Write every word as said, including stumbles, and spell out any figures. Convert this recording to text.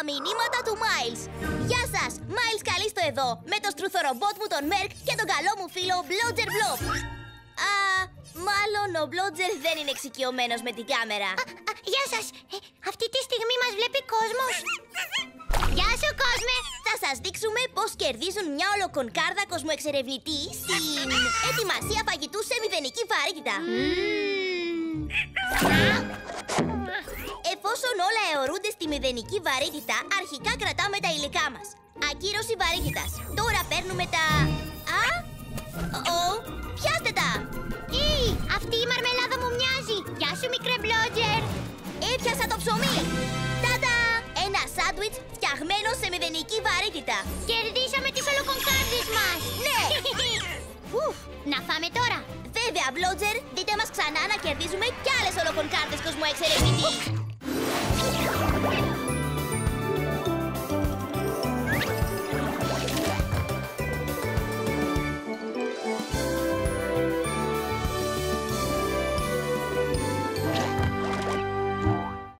Τα μηνύματα του Μάιλς. Γεια σας, Μάιλς Καλίστο εδώ, με το στρουθορομπότ μου τον Μέρκ και τον καλό μου φίλο Μπλόντζερ Μπλοπ. Α, μάλλον ο Μπλόντζερ δεν είναι εξοικειωμένος με την κάμερα. Α, α, γεια σας, ε, αυτή τη στιγμή μας βλέπει κόσμος. Γεια σου, κόσμε! Θα σας δείξουμε πώς κερδίζουν μια ολοκονκάρδα κοσμοεξερευνητή στην ετοιμασία φαγητού σε μηδενική βαρύτητα. Εφόσον όλα αιωρούνται στη μηδενική βαρύτητα, αρχικά κρατάμε τα υλικά μας. Ακύρωση βαρύτητας. Τώρα παίρνουμε τα... Α! Ο! Πιάστε τα! Ή! Αυτή η μαρμελάδα μου μοιάζει! Γεια σου, μικρέ Μπλόντζερ! Έπιασα το ψωμί! Τα-τα! Ένα σάντουιτς φτιαγμένο σε μηδενική βαρύτητα. Κερδίσαμε τις ολοκονκάρδες μας! Ναι! Ουφ, να φάμε τώρα! Βέβαια, Μπλόντζερ, δείτε μας ξανά να κερδίζουμε κι άλλες ολοκονκάρδες κοσμοεξερευνητή.